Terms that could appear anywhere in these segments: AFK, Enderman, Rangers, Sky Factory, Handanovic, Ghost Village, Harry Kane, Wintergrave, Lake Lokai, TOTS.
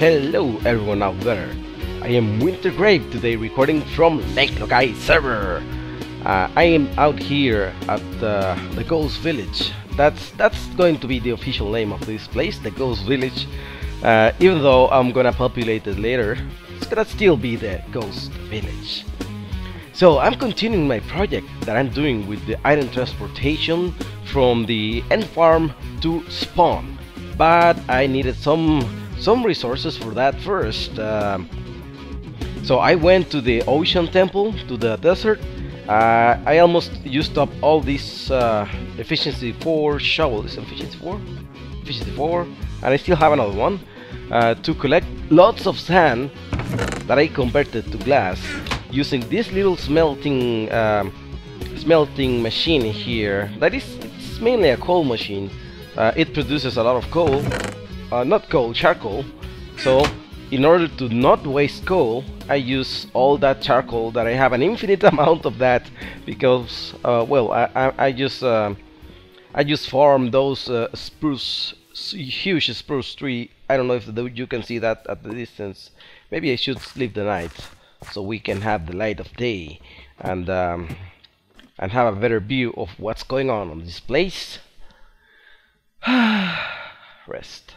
Hello everyone out there, I am Wintergrave, today recording from Lake Lokai server. I am out here at the Ghost Village. That's going to be the official name of this place, the Ghost Village. Even though I'm gonna populate it later, it's gonna still be the Ghost Village. So I'm continuing my project that I'm doing with the item transportation from the end farm to spawn, but I needed some resources for that first. So I went to the ocean temple, to the desert. I almost used up all these efficiency 4 shovels, efficiency 4, and I still have another one to collect lots of sand that I converted to glass using this little smelting machine here. That is, it's mainly a coal machine. It produces a lot of coal. Charcoal. So in order to not waste coal, I use all that charcoal that I have, an infinite amount of that, because well, I just farm those huge spruce tree. I don't know if you can see that at the distance. Maybe I should sleep the night so we can have the light of day and have a better view of what's going on in this place. Rest.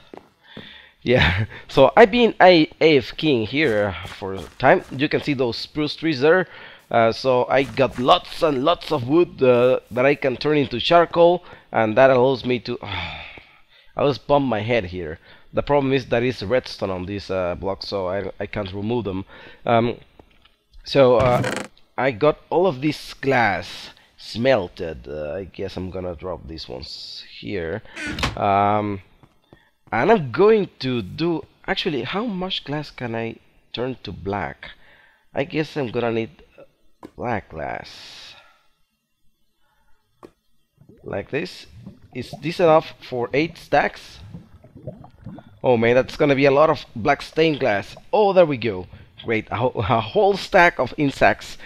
Yeah, so I've been AFKing here for time. You can see those spruce trees there. So I got lots and lots of wood that I can turn into charcoal, and that allows me to... I always bump my head here. The problem is that it's redstone on this block, so I can't remove them. I got all of this glass smelted. I guess I'm gonna drop these ones here. And I'm going to do... Actually, how much glass can I turn to black? I guess I'm gonna need black glass. Like this. Is this enough for 8 stacks? Oh man, that's gonna be a lot of black stained glass. Oh, there we go. Great, a whole stack of insects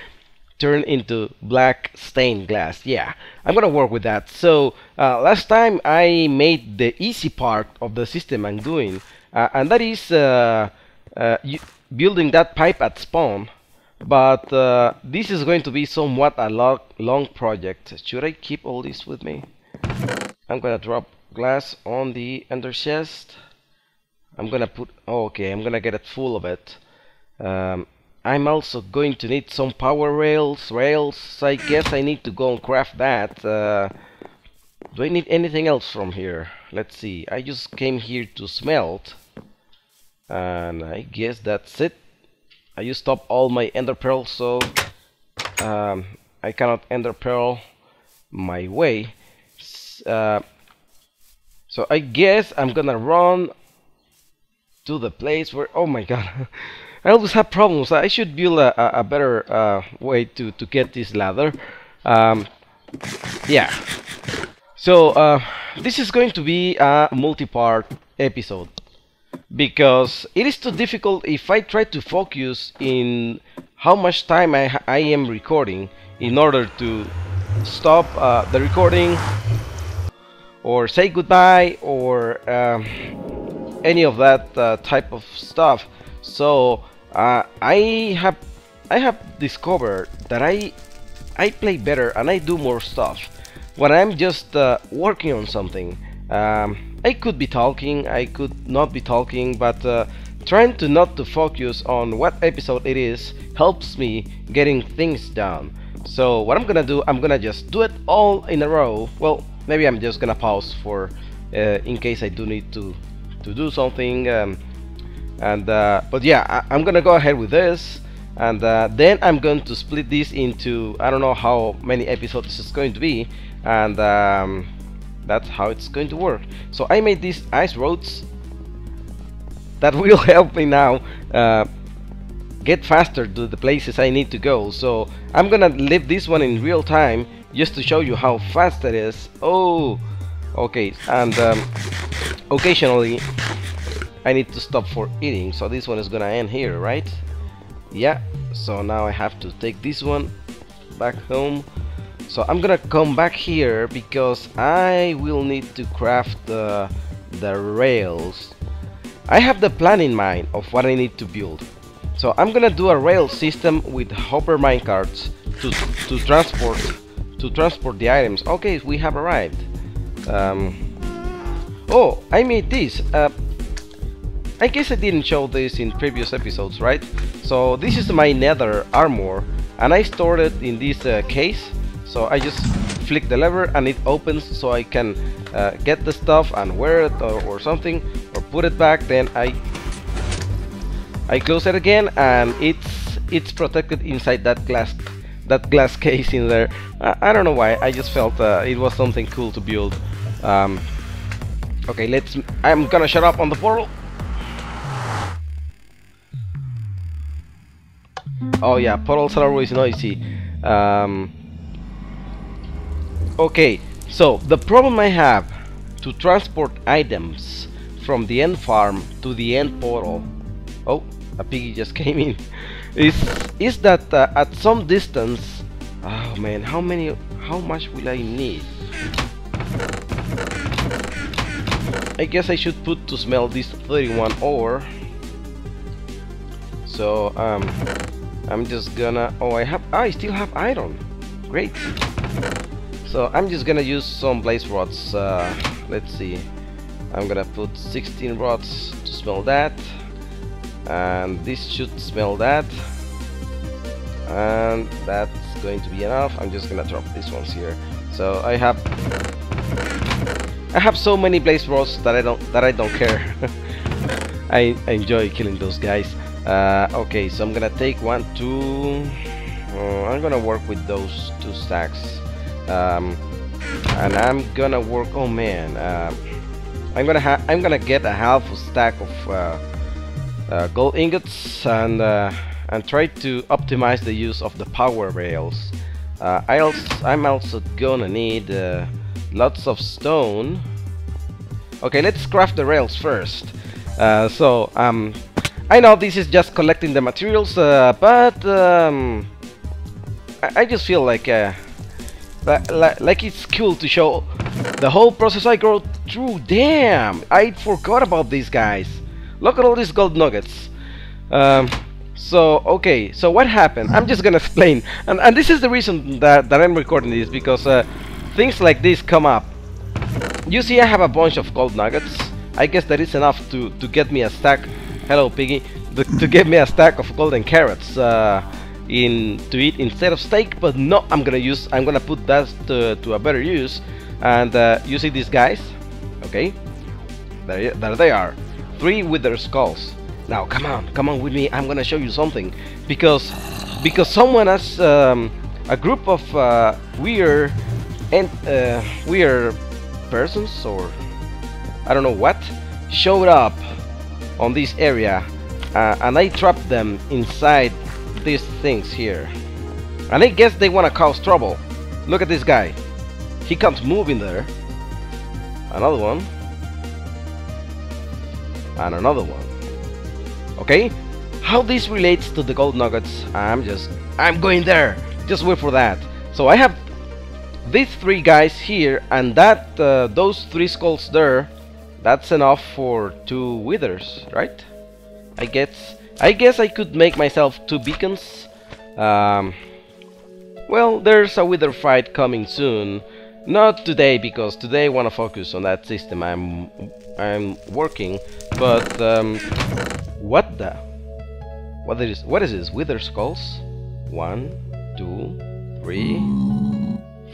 turn into black stained glass. Yeah, I'm gonna work with that. So last time I made the easy part of the system I'm doing, and that is building that pipe at spawn, but this is going to be somewhat a long project. Should I keep all this with me? I'm gonna drop glass on the ender chest. I'm gonna put... okay, I'm gonna get it full of it. I'm also going to need some power rails, I guess I need to go and craft that. Do I need anything else from here? Let's see, I just came here to smelt, and I guess that's it. I used up all my ender pearls, so I cannot ender pearl my way. So I guess I'm gonna run to the place where... oh my god. I always have problems. I should build a better way to get this ladder. Yeah. So this is going to be a multi-part episode, because it is too difficult if I try to focus in how much time I am recording in order to stop the recording or say goodbye or any of that type of stuff. So I have discovered that I play better and I do more stuff when I'm just working on something. I could be talking, I could not be talking, but trying to not to focus on what episode it is helps me getting things done. So what I'm gonna do, I'm gonna just do it all in a row. Well, maybe I'm just gonna pause for in case I do need to do something. But yeah, I'm gonna go ahead with this, and then I'm going to split this into, I don't know how many episodes it's going to be, and that's how it's going to work. So I made these ice roads that will help me now get faster to the places I need to go. So I'm gonna leave this one in real time just to show you how fast it is. Oh, okay, and occasionally I need to stop for eating, so this one is gonna end here, right? Yeah, so now I have to take this one back home. So I'm gonna come back here because I will need to craft the rails. I have the plan in mind of what I need to build. So I'm gonna do a rail system with hopper minecarts to transport the items. Okay, we have arrived. Oh, I made this. I guess I didn't show this in previous episodes, right? So this is my nether armor, and I stored it in this case. So I just flick the lever and it opens, so I can get the stuff and wear it or something, or put it back. Then I close it again, and it's protected inside that glass case in there. I don't know why. I just felt it was something cool to build. Okay, I'm gonna shut up on the portal. Oh yeah, portals are always noisy. Okay, so the problem I have to transport items from the end farm to the end portal. Oh, a piggy just came in. Is that at some distance? Oh man, how much will I need? I guess I should put to smell this 31 ore. So I'm just gonna, I still have iron. Great. So I'm just gonna use some blaze rods. Let's see. I'm gonna put 16 rods to smell that, and this should smell that, and that's going to be enough. I'm just gonna drop these ones here. So I have so many blaze rods that I don't care. I enjoy killing those guys. Okay, so I'm gonna take 1, 2. I'm gonna work with those 2 stacks, and I'm gonna work. Oh man, I'm gonna get a half a stack of gold ingots, and try to optimize the use of the power rails. I'm also gonna need lots of stone. Okay, let's craft the rails first. I know this is just collecting the materials, but I just feel like it's cool to show the whole process I go through. Damn, I forgot about these guys. Look at all these gold nuggets. Okay, so what happened? I'm just gonna explain, and this is the reason that I'm recording this, because things like this come up. You see, I have a bunch of gold nuggets. I guess that is enough to get me a stack. Hello, piggy. To get me a stack of golden carrots to eat instead of steak. But no, I'm gonna put that to a better use. And you see these guys? Okay, there they are, 3 with their skulls. Now come on with me. I'm gonna show you something, because someone has a group of weird persons, or I don't know what, showed up on this area, and I trapped them inside these things here, and I guess they wanna cause trouble. Look at this guy, he can't move in there. Another one, and another one. Okay, how this relates to the gold nuggets, I'm going there, just wait for that. So I have these 3 guys here, and that those 3 skulls there. That's enough for 2 withers, right? I guess I could make myself 2 beacons. Well, there's a wither fight coming soon. Not today, because today I want to focus on that system I'm working. But what is this? Wither skulls? 1, 2, 3,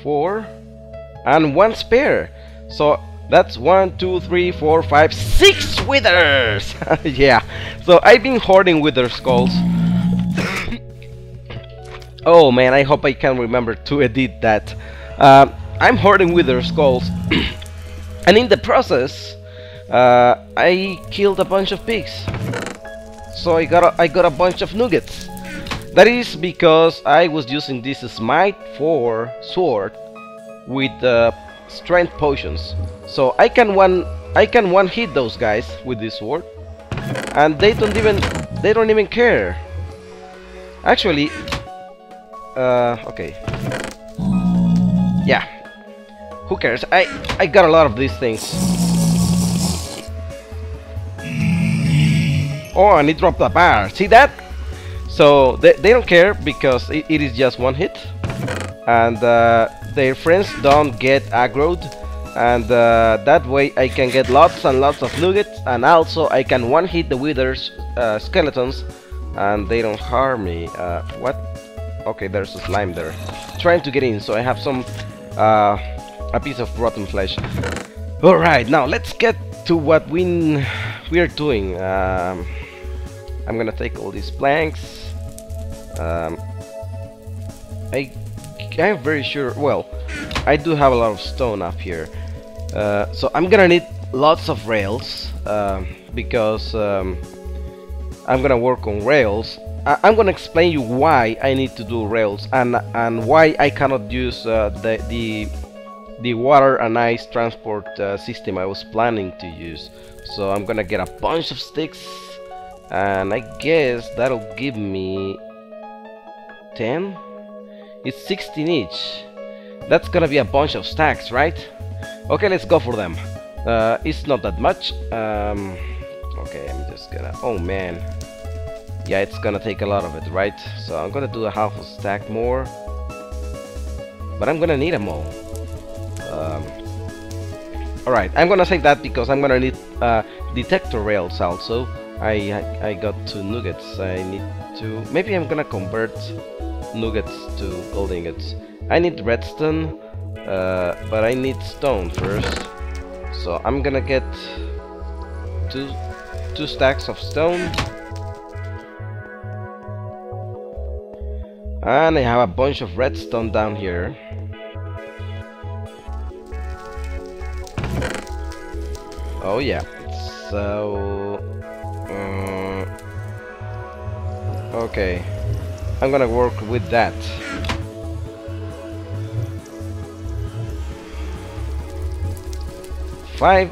4, and 1 spare. So that's 1, 2, 3, 4, 5, 6 withers! Yeah, so I've been hoarding wither skulls. Oh man, I hope I can remember to edit that. I'm hoarding wither skulls, and in the process, I killed a bunch of pigs. So I got a bunch of nuggets. That is because I was using this smite 4 sword with strength potions, so I can one hit those guys with this sword, and they don't even care. Actually, okay, yeah, who cares? I got a lot of these things. Oh, and it dropped a bar. See that? So they don't care because it is just one hit, and their friends don't get aggroed, and that way I can get lots and lots of nuggets, and also I can one hit the withers skeletons and they don't harm me. What? Okay, there's a slime there trying to get in, so I have some a piece of rotten flesh. Alright, now let's get to what we are doing. I'm gonna take all these planks. I'm very sure, well, I do have a lot of stone up here, so I'm gonna need lots of rails, because I'm gonna work on rails. I'm gonna explain you why I need to do rails, and why I cannot use the water and ice transport system I was planning to use. So I'm gonna get a bunch of sticks, and I guess that'll give me 10. It's 16 each. That's gonna be a bunch of stacks, right? Okay, let's go for them. It's not that much. Okay, I'm just gonna... oh man, yeah, it's gonna take a lot of it, right? So I'm gonna do a half a stack more, but I'm gonna need them all. Alright, I'm gonna save that because I'm gonna need detector rails also. I got 2 nuggets. I need to... maybe I'm gonna convert nuggets to gold ingots. I need redstone, but I need stone first, so I'm gonna get two stacks of stone, and I have a bunch of redstone down here. Oh yeah, so okay, I'm gonna work with that. Five,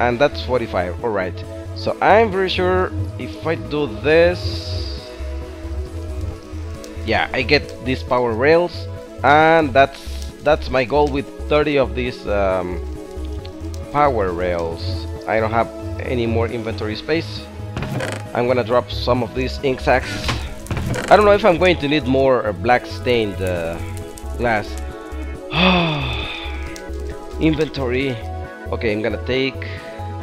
and that's 45. Alright, so I'm very sure if I do this, yeah, I get these power rails, and that's my goal with 30 of these power rails. I don't have any more inventory space. I'm gonna drop some of these ink sacks. I don't know if I'm going to need more black stained glass. Inventory. Okay, I'm gonna take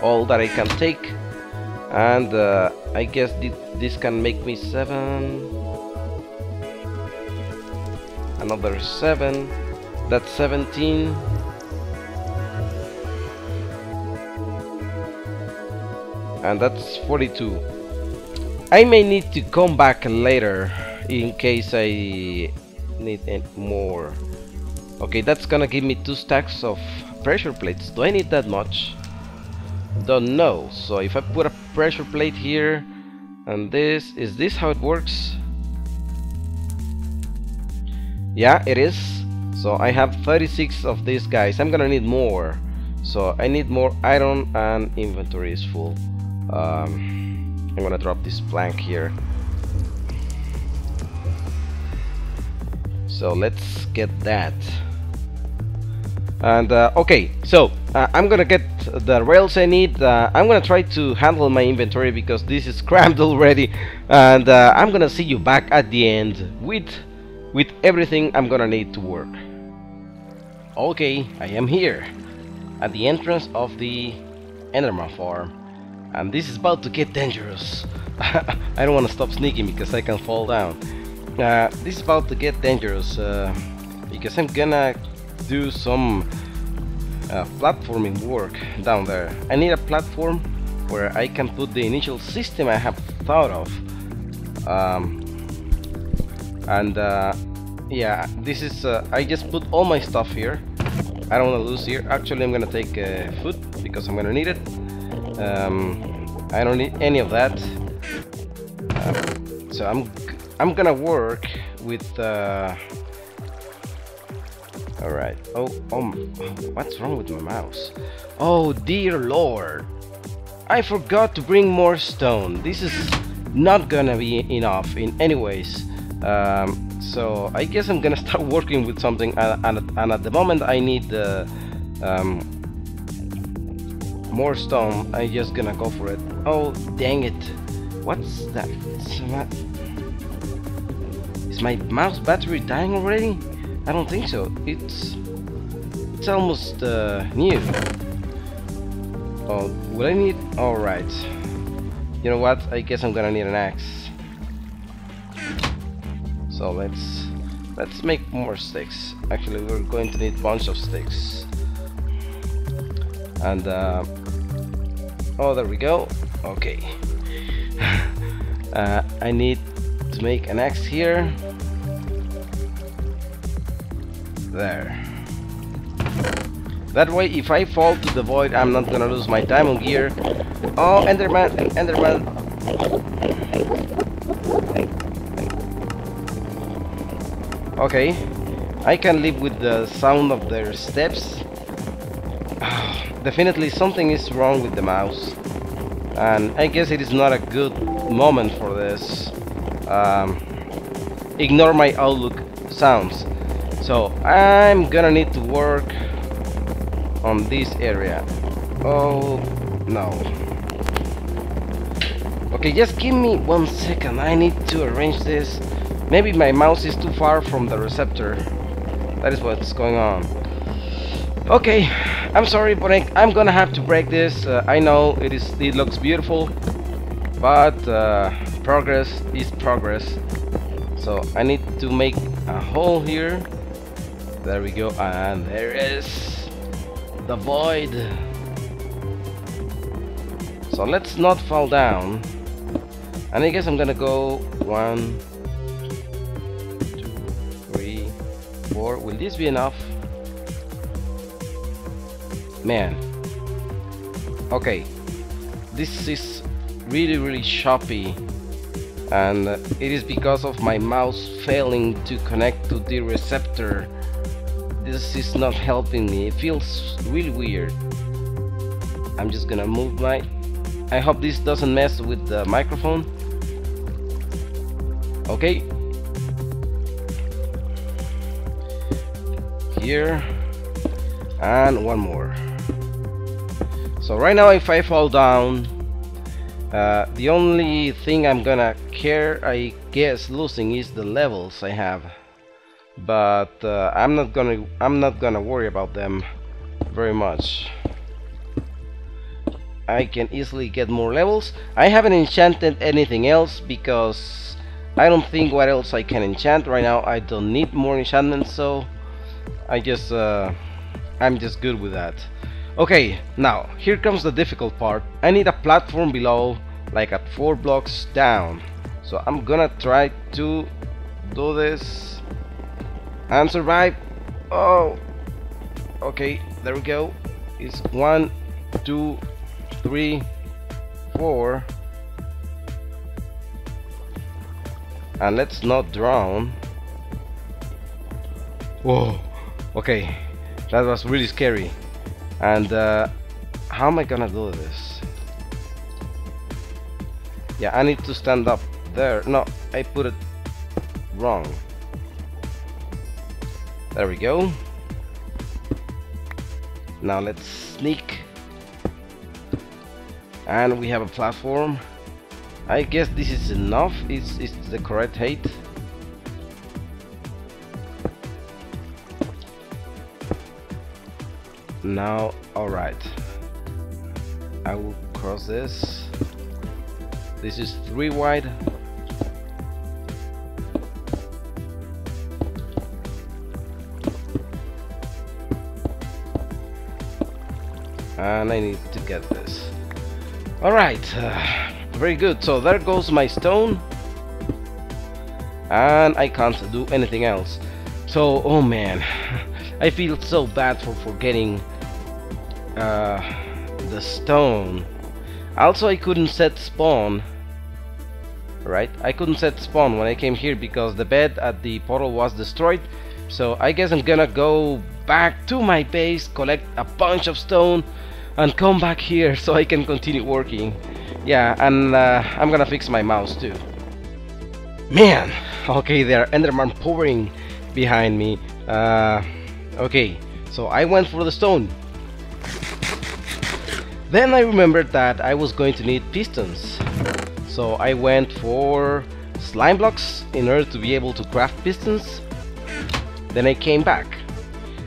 all that I can take, and I guess this can make me 7, another 7, that's 17, and that's 42. I may need to come back later in case I need more. Okay, that's gonna give me 2 stacks of pressure plates. Do I need that much? Don't know. So if I put a pressure plate here, and this, is this how it works? Yeah, it is. So I have 36 of these guys. I'm gonna need more, so I need more iron, and inventory is full. I'm gonna drop this plank here. So let's get that. And okay, so I'm gonna get the rails I need. I'm gonna try to handle my inventory because this is crammed already, and I'm gonna see you back at the end with everything I'm gonna need to work. Okay, I am here at the entrance of the Enderman farm, and this is about to get dangerous. I don't want to stop sneaking because I can fall down. This is about to get dangerous because I'm gonna do some platforming work down there. I need a platform where I can put the initial system I have thought of, and yeah, this is I just put all my stuff here. I don't want to lose here. Actually, I'm gonna take food because I'm gonna need it. I don't need any of that, so I'm gonna work with alright. Oh, what's wrong with my mouse? Oh dear lord, I forgot to bring more stone. This is not gonna be enough in any ways. So I guess I'm gonna start working with something, and at the moment I need more stone. I'm just gonna go for it. Oh dang it, What's that? Is my mouse battery dying already? I don't think so. It's almost new. Oh, will I need? All right. You know what? I guess I'm gonna need an axe. So let's make more sticks. Actually, we're going to need a bunch of sticks. And oh, there we go. Okay. I need to make an axe here. There. That way, if I fall to the void, I'm not gonna lose my diamond gear. Oh, Enderman! Enderman! Okay, I can live with the sound of their steps. Definitely something is wrong with the mouse. And I guess it is not a good moment for this. Ignore my outlook sounds. So, I'm gonna need to work on this area. Oh no. Okay, just give me 1 second. I need to arrange this. Maybe my mouse is too far from the receptor. That is what's going on. Okay, I'm sorry, but I'm gonna have to break this. I know it looks beautiful, but progress is progress. So I need to make a hole here. There we go, and there it is. The void. So let's not fall down. And I guess I'm gonna go 1, 2, 3, 4. Will this be enough? Man. Okay. This is really, really choppy. And it is because of my mouse failing to connect to the receptor. This is not helping me. It feels really weird. I'm just gonna move my... I hope this doesn't mess with the microphone. Okay. Here. And one more. So right now if I fall down, the only thing I'm gonna care, I guess, losing is the levels I have. But I'm not gonna worry about them very much. I can easily get more levels. I haven't enchanted anything else because I don't think what else I can enchant right now. I don't need more enchantments, so I just I'm just good with that. Okay, now here comes the difficult part. I need a platform below, like at 4 blocks down. So I'm gonna try to do this and survive. Oh, okay, there we go. It's 1, 2, 3, 4. And let's not drown. Whoa, okay, that was really scary. And how am I gonna do this? Yeah, I need to stand up there. No, I put it wrong. There we go. Now let's sneak. And we have a platform. I guess this is enough. It's the correct height. Now, alright. I will cross this. This is 3 wide. And I need to get this. Alright, very good. So there goes my stone. And I can't do anything else. So, oh man, I feel so bad for forgetting the stone. Also, I couldn't set spawn. Right? I couldn't set spawn when I came here because the bed at the portal was destroyed. So I guess I'm gonna go back to my base, collect a bunch of stone, and come back here so I can continue working. Yeah, and I'm gonna fix my mouse too. Man, okay, there are Enderman pouring behind me. Okay, so I went for the stone. Then I remembered that I was going to need pistons. So I went for slime blocks in order to be able to craft pistons. Then I came back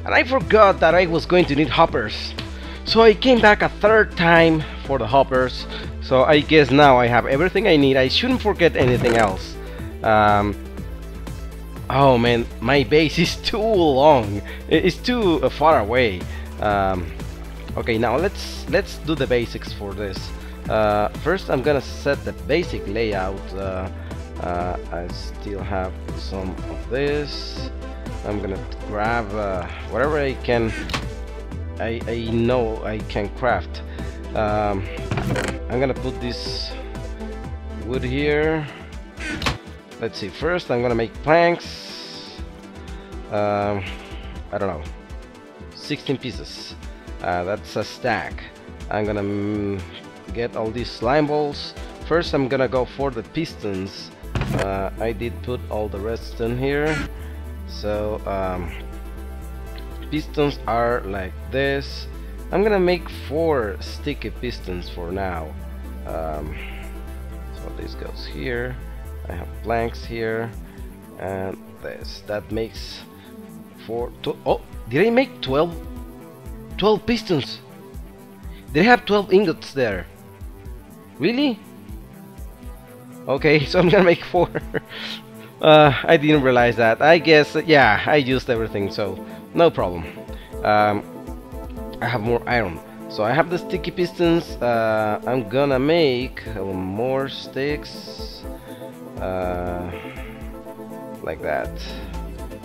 and I forgot that I was going to need hoppers, so I came back a third time for the hoppers. So I guess now I have everything I need. I shouldn't forget anything else. Oh man, my base is too long, it's too far away. Okay, now let's do the basics for this. First I'm gonna set the basic layout. I still have some of this. I'm gonna grab whatever I can. I know I can craft. I'm gonna put this wood here. Let's see, first I'm gonna make planks. I don't know, 16 pieces. That's a stack. I'm gonna get all these slime balls. First I'm gonna go for the pistons. I did put all the rest in here. So pistons are like this. I'm gonna make 4 sticky pistons for now. So this goes here. I have planks here and this. That makes 4. Oh, did I make 12 pistons? They have 12 ingots there. Really? Okay, so I'm gonna make 4. I didn't realize that. I guess, yeah, I used everything, so no problem. I have more iron, so I have the sticky pistons. I'm gonna make more sticks, like that.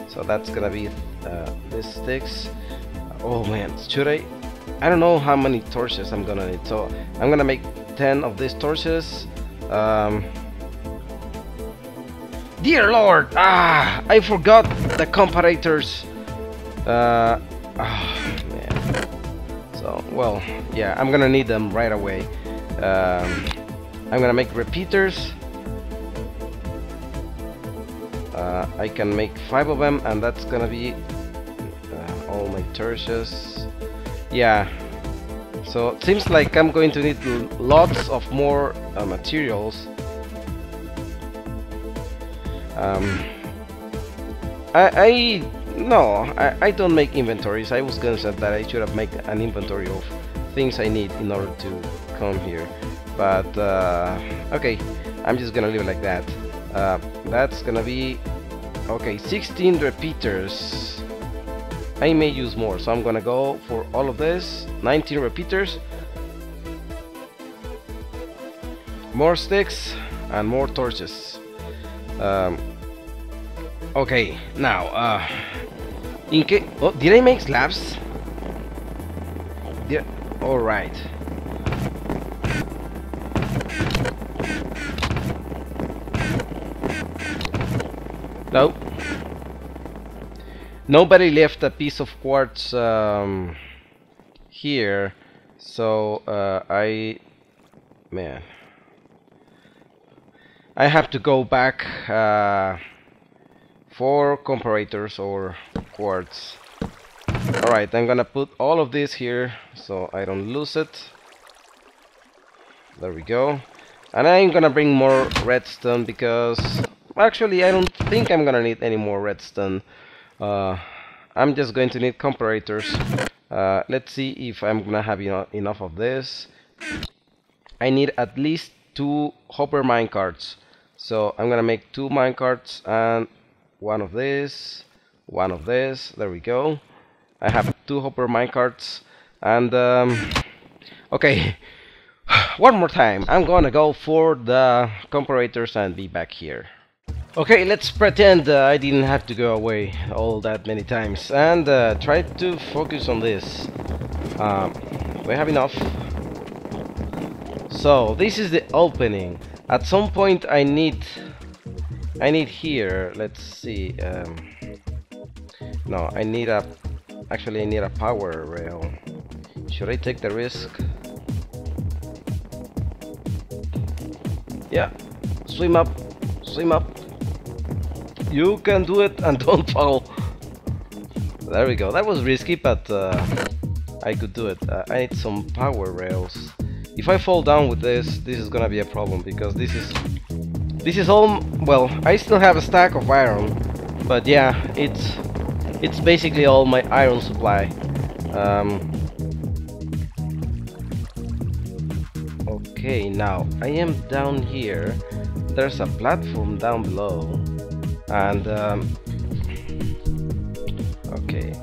So that's gonna be these sticks. Oh man, should I don't know how many torches I'm gonna need, so I'm gonna make 10 of these torches. Dear Lord! Ah! I forgot the comparators! Oh, man. So, well, yeah, I'm gonna need them right away. I'm gonna make repeaters. I can make 5 of them, and that's gonna be all my torches. Yeah, so it seems like I'm going to need lots of more materials. I don't make inventories. I was gonna say that I should have made an inventory of things I need in order to come here, but okay, I'm just gonna leave it like that. That's gonna be okay. 16 repeaters. I may use more, so I'm gonna go for all of this. 19 repeaters, more sticks, and more torches. Okay, now in case, oh, did I make slabs? Yeah, all right. No. Nobody left a piece of quartz here, so I have to go back for comparators or quartz. Alright, I'm gonna put all of this here so I don't lose it. There we go. And I'm gonna bring more redstone because actually I don't think I'm gonna need any more redstone. I'm just going to need comparators. Let's see if I'm gonna have enough of this. I need at least 2 hopper minecarts, so I'm gonna make 2 minecarts and 1 of this, 1 of this. There we go. I have 2 hopper minecarts and okay. One more time, I'm gonna go for the comparators and be back here. Okay, let's pretend I didn't have to go away all that many times and try to focus on this. We have enough. So this is the opening. At some point I need here. Let's see. No, I need a power rail. Should I take the risk? Yeah. Swim up. Swim up. You can do it and don't fall. There we go. That was risky, but I could do it. I need some power rails. If I fall down with this, this is gonna be a problem, because this is all, well, I still have a stack of iron, but yeah, it's basically all my iron supply. Okay, now I am down here. There's a platform down below, and okay,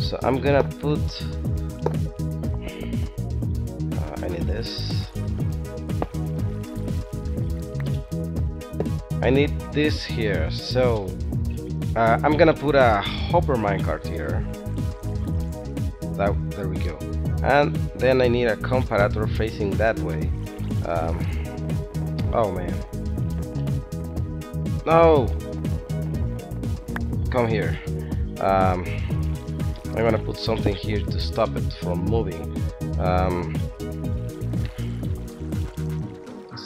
so I'm gonna put I need this, I need this here, so I'm gonna put a hopper minecart here. There we go. And then I need a comparator facing that way. Oh man. No! Come here. I'm gonna put something here to stop it from moving.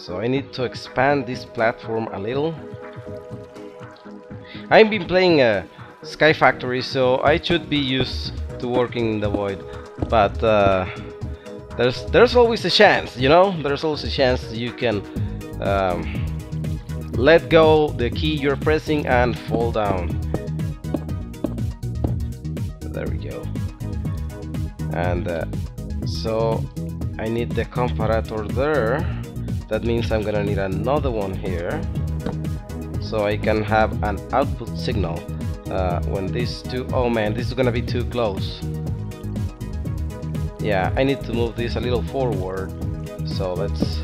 So I need to expand this platform a little. I've been playing Sky Factory, so I should be used to working in the void. But there's always a chance, you know? There's always a chance you can let go the key you're pressing and fall down. There we go. And so I need the comparator there. That means I'm gonna need another one here, so I can have an output signal when these two... Oh man, this is gonna be too close. Yeah, I need to move this a little forward, so let's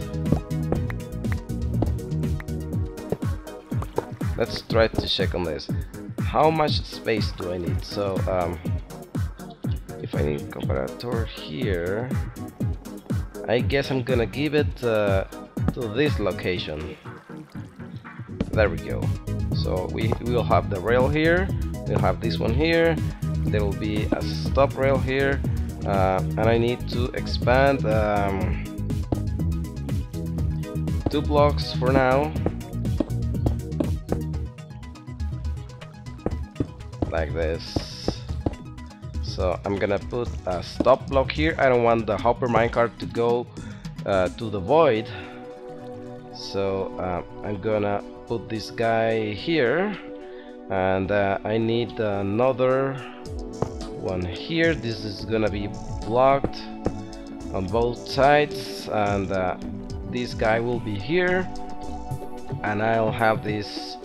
try to check on this. How much space do I need? So if I need a comparator here, I guess I'm gonna give it to this location. There we go. So we'll have the rail here, we'll have this one here, there will be a stop rail here, and I need to expand 2 blocks for now, like this. So I'm gonna put a stop block here. I don't want the hopper minecart to go to the void, so I'm gonna put this guy here, and I need another one here. This is gonna be blocked on both sides, and this guy will be here, and I'll have this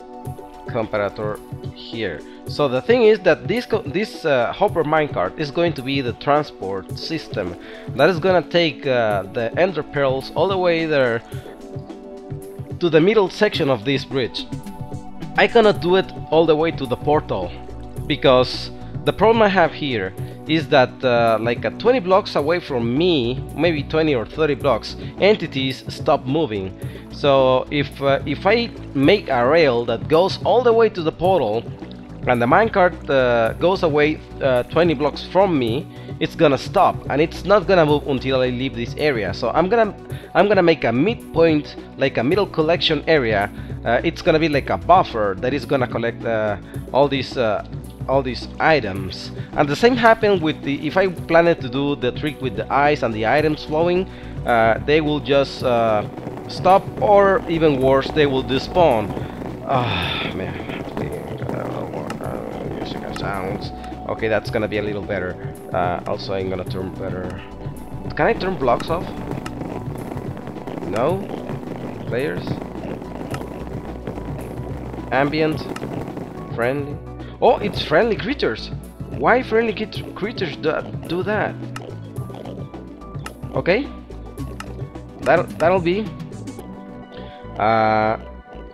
comparator here. So the thing is that this hopper minecart is going to be the transport system that is gonna take the ender pearls all the way there to the middle section of this bridge. I cannot do it all the way to the portal, because the problem I have here is that like 20 blocks away from me, maybe 20 or 30 blocks, entities stop moving. So if I make a rail that goes all the way to the portal, and the minecart goes away 20 blocks from me, it's gonna stop, and it's not gonna move until I leave this area. So I'm gonna make a midpoint, like a middle collection area. It's gonna be like a buffer that is gonna collect all these items. And the same happened with the... If I planned to do the trick with the eyes and the items flowing, they will just stop, or even worse, they will despawn. Ah, man. Sounds okay. That's gonna be a little better. Also, I'm gonna turn better. Can I turn blocks off? No. Players. Ambient. Friendly. Oh, it's friendly creatures. Why friendly creatures do that? Okay. That'll be.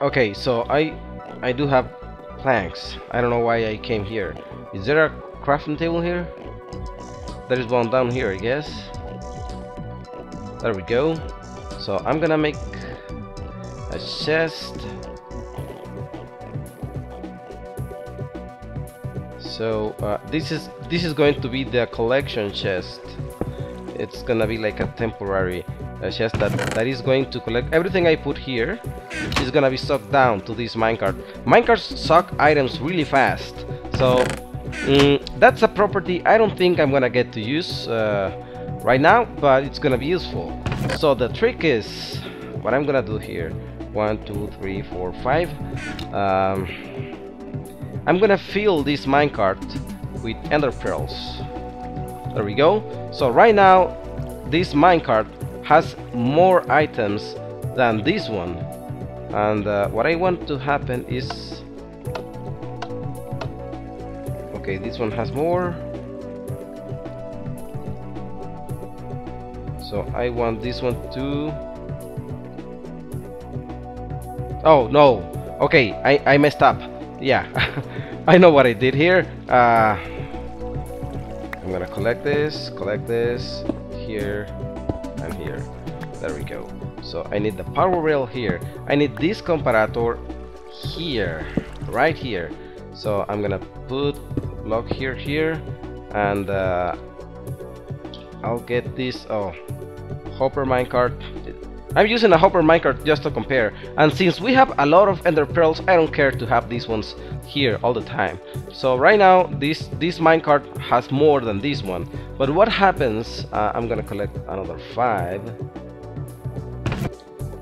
Okay. So I do have planks. I don't know why I came here. Is there a crafting table here? There is one down here, I guess. There we go. So I'm gonna make a chest. So this is going to be the collection chest. It's gonna be like a temporary chest that is going to collect everything I put here. Is gonna be sucked down to this minecart. Minecarts suck items really fast, so that's a property I don't think I'm gonna get to use right now, but it's gonna be useful. So the trick is what I'm gonna do here. 1, 2, 3, 4, 5. I'm gonna fill this minecart with ender pearls. There we go. So right now this minecart has more items than this one, and what I want to happen is, okay, this one has more, so I want this one to... Oh no, okay, I messed up, yeah. I know what I did here. I'm gonna collect this, here and here, there we go. So I need the power rail here, I need this comparator here, right here. So I'm gonna put block here, here, and I'll get this, oh, hopper minecart. I'm using a hopper minecart just to compare, and since we have a lot of ender pearls, I don't care to have these ones here all the time. So right now this minecart has more than this one, but what happens, I'm gonna collect another 5.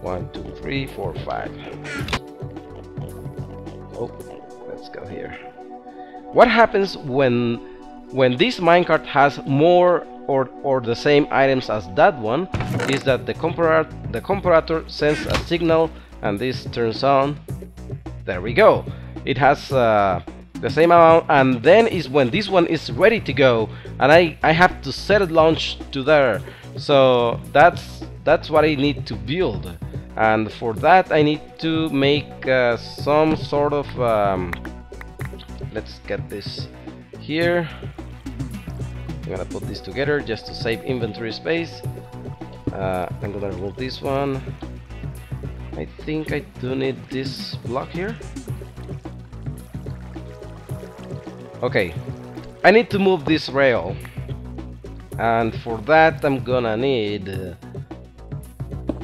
1, 2, 3, 4, 5. Oh, let's go here. What happens when this minecart has more or the same items as that one is that the comparator sends a signal and this turns on. There we go, it has the same amount, and then is when this one is ready to go, and I have to set it launch to there. So that's what I need to build, and for that I need to make some sort of let's get this here. I'm gonna put this together just to save inventory space. I'm gonna remove this one. I think I do need this block here. Okay, I need to move this rail, and for that I'm gonna need,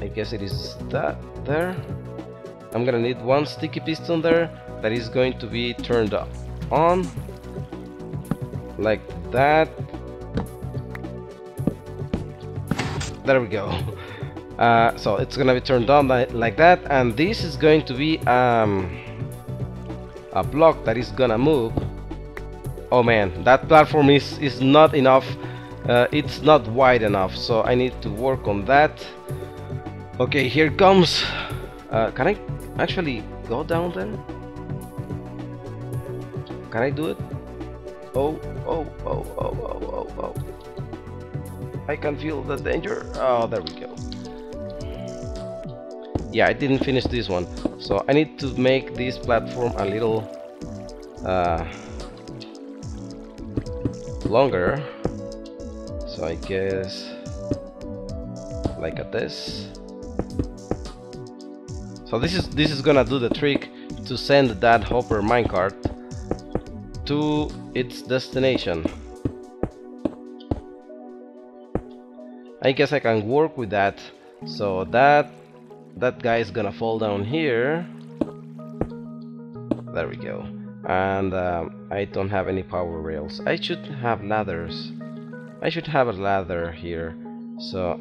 I guess it is that there. I'm gonna need one sticky piston there that is going to be turned on like that. There we go. So it's gonna be turned on like that, and this is going to be a block that is gonna move. Oh man, that platform is not enough. It's not wide enough, so I need to work on that. Okay, here comes. Can I actually go down there? Can I do it? Oh, oh, oh, oh, oh, oh, oh. I can feel the danger. Oh, there we go. Yeah, I didn't finish this one, so I need to make this platform a little longer. So I guess like at this. So this is gonna do the trick to send that hopper minecart to its destination. I guess I can work with that, so that guy is gonna fall down here. There we go. And I don't have any power rails. I should have ladders. I should have a ladder here. So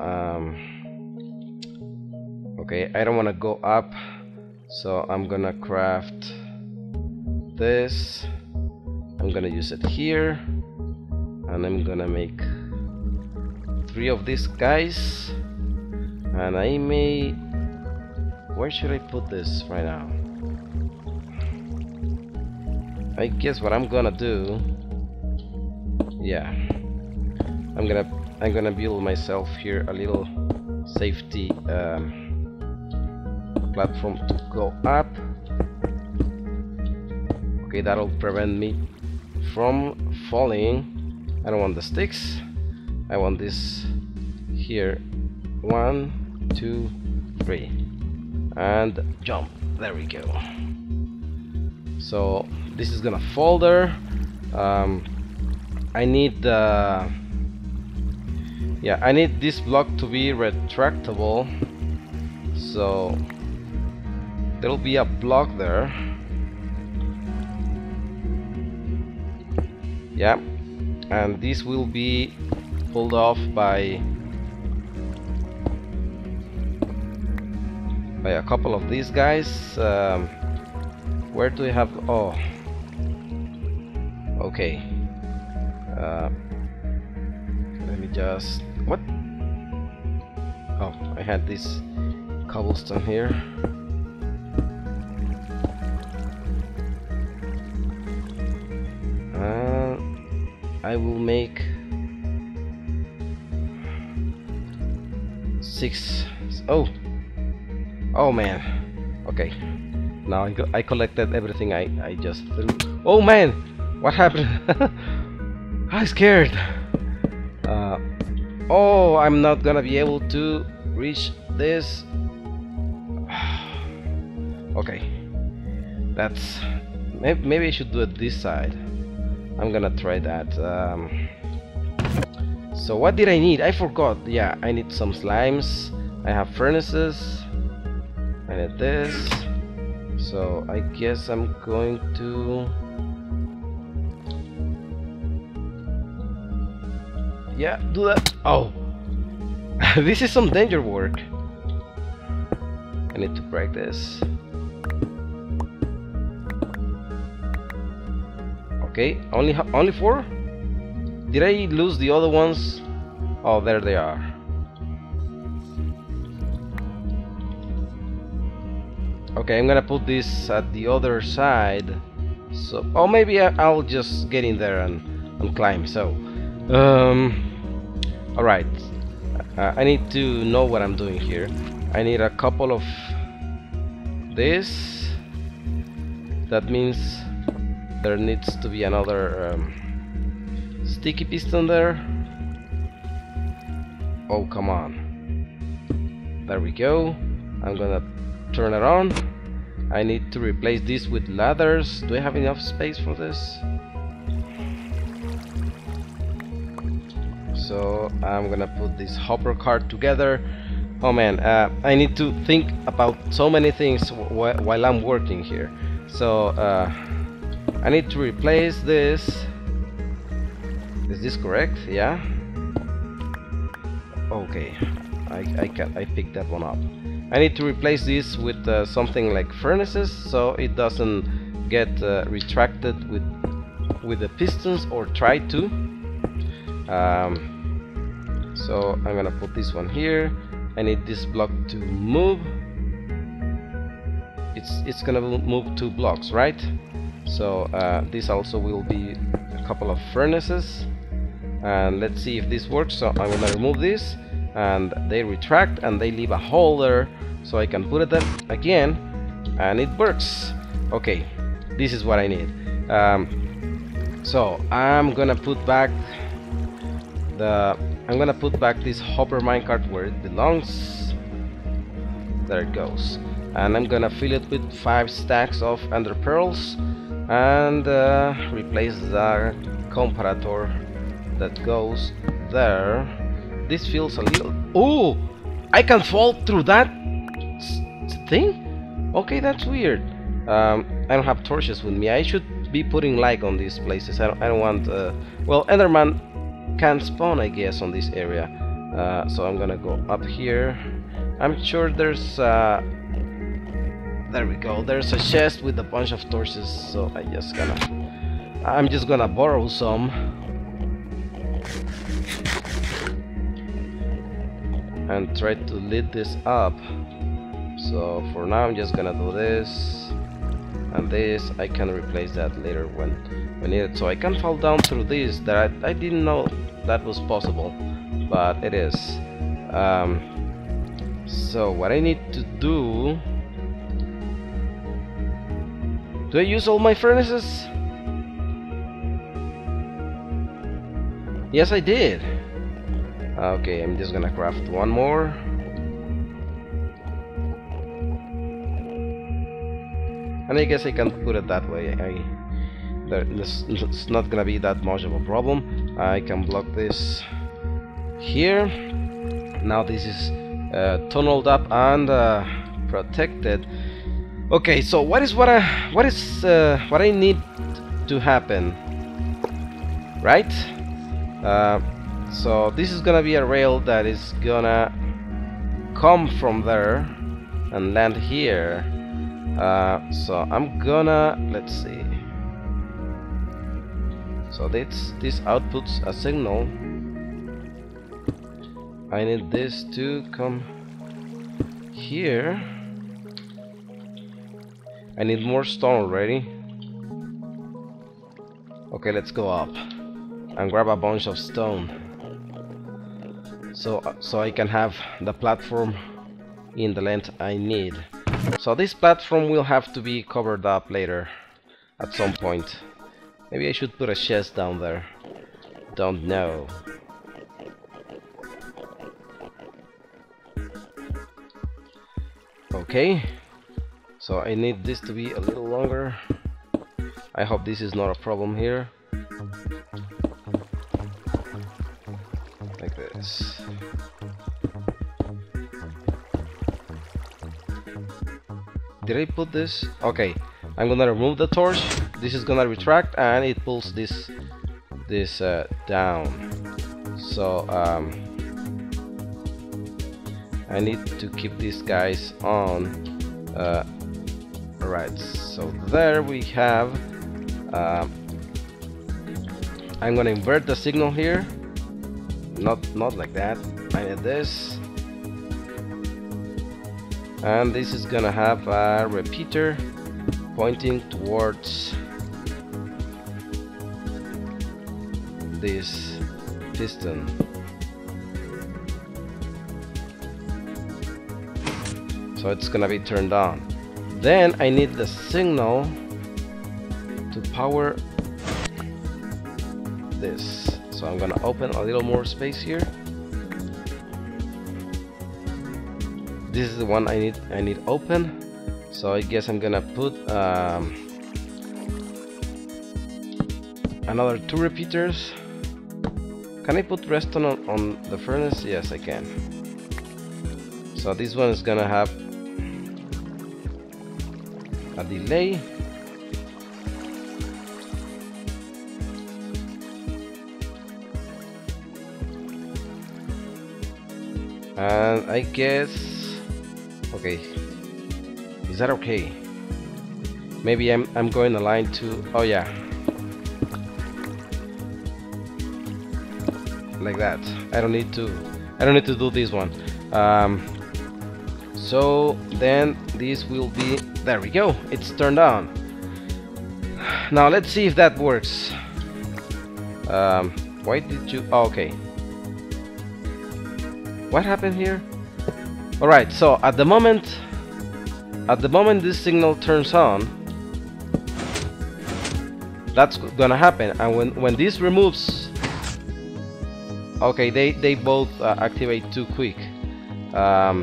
okay, I don't want to go up, so I'm gonna craft this. I'm gonna use it here, and I'm gonna make 3 of these guys, and I may... Where should I put this right now? I guess what I'm gonna do, yeah, I'm gonna build myself here a little safety platform to go up. Okay, that'll prevent me from falling. I don't want the sticks, I want this here. 1, 2, 3 and jump. There we go. So this is gonna fall there. I need I need this block to be retractable, so there'll be a block there. Yeah, and this will be pulled off by a couple of these guys. Where do we have? Oh, okay. Let me just. What? Oh, I had this cobblestone here. I will make 6. Oh, oh man. Okay, now I collected everything I just threw. Oh man, what happened? I'm scared. Oh, I'm not gonna be able to reach this. Okay, that's maybe I should do it this side. I'm gonna try that. So what did I need? I forgot. Yeah, I need some slimes. I have furnaces. I need this. So I guess I'm going to. Yeah, do that. Oh, this is some danger work. I need to break this. Okay, only 4? Did I lose the other ones? Oh, there they are. Okay, I'm gonna put this at the other side. So, oh, maybe I'll just get in there and climb. So, all right. I need to know what I'm doing here. I need a couple of this. That means. There needs to be another sticky piston there. Oh, come on. There we go. I'm gonna turn it on. I need to replace this with ladders. Do I have enough space for this? So I'm gonna put this hopper cart together. Oh man, I need to think about so many things while I'm working here. So I need to replace this. Is this correct? Yeah. Okay, I picked that one up. I need to replace this with something like furnaces, so it doesn't get retracted with the pistons, or try to. So I'm gonna put this one here. I need this block to move. It's gonna move 2 blocks, right? So this also will be a couple of furnaces, and let's see if this works. So I'm gonna remove this, and they retract and they leave a hole there, so I can put it up again, and it works. Okay, this is what I need. So I'm gonna put back this hopper minecart where it belongs. There it goes, and I'm gonna fill it with 5 stacks of ender pearls. And replace the comparator that goes there. This feels a little. Oh, I can fall through that thing. Okay, that's weird. I don't have torches with me. I should be putting light on these places. I don't want. Well, Enderman can spawn, I guess, on this area. So I'm gonna go up here. I'm sure there's. There we go. There's a chest with a bunch of torches, so I'm just gonna borrow some. And try to lit this up. So for now I'm just gonna do this and this. I can replace that later when needed. So I can fall down through this. That I didn't know that was possible, but it is. So what I need to do. Do I use all my furnaces? Yes, I did. Okay, I'm just gonna craft one more. And I guess I can put it that way. It's not gonna be that much of a problem. I can block this here. Now this is tunneled up and protected. Okay, so what I need to happen, right? So this is gonna be a rail that is gonna come from there and land here. So I'm gonna, let's see. So this outputs a signal. I need this to come here. I need more stone already. Okay, let's go up and grab a bunch of stone, so I can have the platform in the length I need. So this platform will have to be covered up later at some point. Maybe I should put a chest down there. Don't know. Okay, so I need this to be a little longer. I hope this is not a problem here. Like this. Did I put this? Okay, I'm gonna remove the torch. This is gonna retract and it pulls this down. So I need to keep these guys on. Right, so there we have. I'm gonna invert the signal here. Not like that. I need this. And this is gonna have a repeater pointing towards this piston. So it's gonna be turned on. Then I need the signal to power this. So I'm gonna open a little more space here. This is the one I need open, so I guess I'm gonna put another 2 repeaters. Can I put redstone on the furnace? Yes, I can. So this one is gonna have a delay. And I guess... okay, is that okay? Maybe I'm going a line to, oh yeah, like that. I don't need to do this one. So then this will be, there we go, it's turned on. Now let's see if that works. Why did you, oh, okay, what happened here? Alright, so at the moment this signal turns on, that's gonna happen, and when this removes, okay, they both activate too quick. I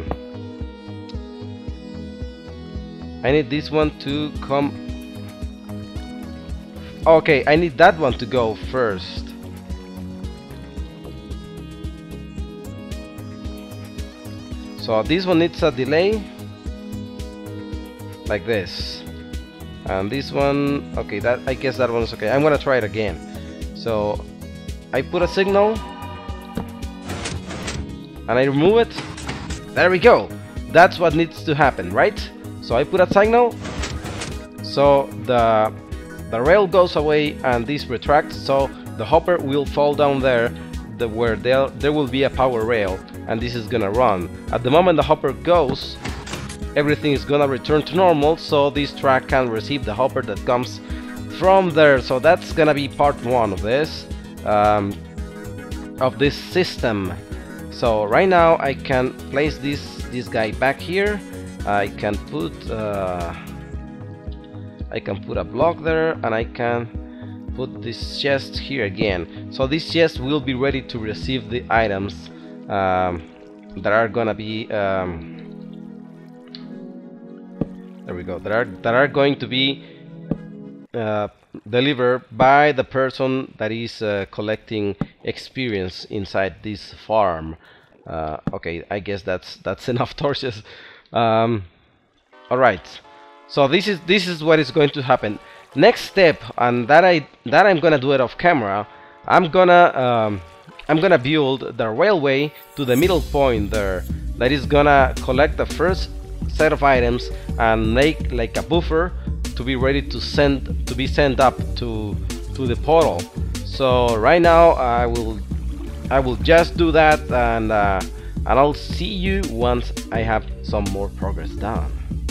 need this one to come. Okay, I need that one to go first. So this one needs a delay, like this, and this one, okay, that, I guess that one's okay. I'm gonna try it again. So I put a signal and I remove it. There we go. That's what needs to happen, right? So I put a signal, so the rail goes away and this retracts, so the hopper will fall down there, where there will be a power rail, and this is gonna run. At the moment the hopper goes, everything is gonna return to normal, so this track can receive the hopper that comes from there. So that's gonna be part 1 of this system. So right now I can place this guy back here. I can put a block there, and I can put this chest here again. So this chest will be ready to receive the items that are gonna be there we go, that are going to be delivered by the person that is collecting experience inside this farm. Okay, I guess that's enough torches. All right, so this is what is going to happen. Next step, and that I'm gonna do it off camera. I'm gonna I'm gonna build the railway to the middle point there. That is gonna collect the first set of items and make like a buffer to be ready to be sent up to the portal. So right now I will just do that, and I'll see you once I have some more progress done.